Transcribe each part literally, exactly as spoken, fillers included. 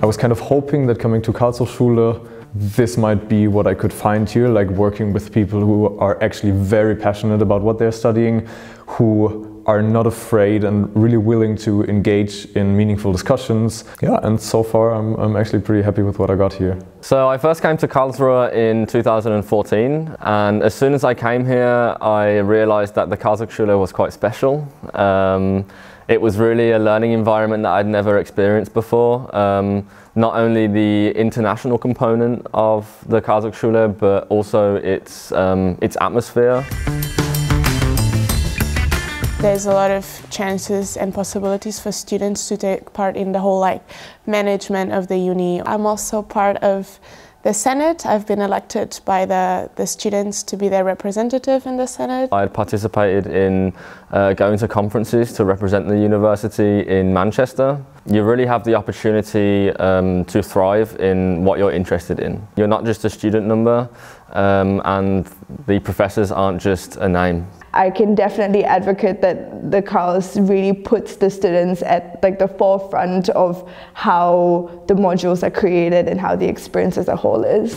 I was kind of hoping that coming to Karlsruhe, this might be what I could find here, like working with people who are actually very passionate about what they're studying, who are not afraid and really willing to engage in meaningful discussions. Yeah, and so far I'm, I'm actually pretty happy with what I got here. So I first came to Karlsruhe in two thousand fourteen, and as soon as I came here I realized that the Karlsschule was quite special. Um, It was really a learning environment that I'd never experienced before. Um, not only the international component of the Karlsschule, but also its, um, its atmosphere. There's a lot of chances and possibilities for students to take part in the whole like management of the uni. I'm also part of the Senate. I've been elected by the, the students to be their representative in the Senate. I had participated in uh, going to conferences to represent the university in Manchester. You really have the opportunity um, to thrive in what you're interested in. You're not just a student number, um, and the professors aren't just a name. I can definitely advocate that the Karls really puts the students at like the forefront of how the modules are created and how the experience as a whole is.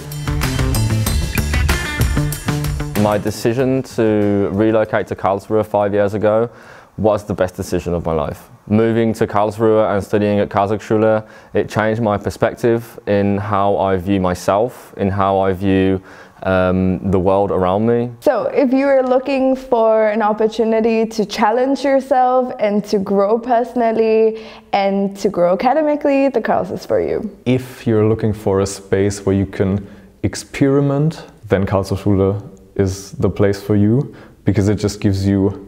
My decision to relocate to Karlsruhe five years ago was the best decision of my life. Moving to Karlsruhe and studying at Karlsschule, it changed my perspective in how I view myself, in how I view Um, the world around me. So if you are looking for an opportunity to challenge yourself and to grow personally and to grow academically, the Karls is for you. If you're looking for a space where you can experiment, then Karlsschule is the place for you, because it just gives you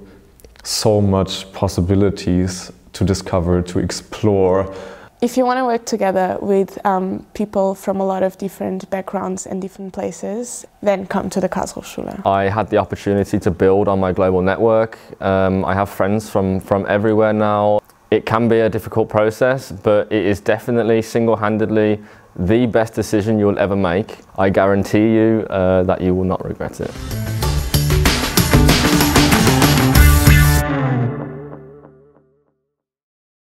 so much possibilities to discover, to explore. If you want to work together with um, people from a lot of different backgrounds and different places, then come to the Karlsschule. I had the opportunity to build on my global network. Um, I have friends from, from everywhere now. It can be a difficult process, but it is definitely single-handedly the best decision you'll ever make. I guarantee you uh, that you will not regret it.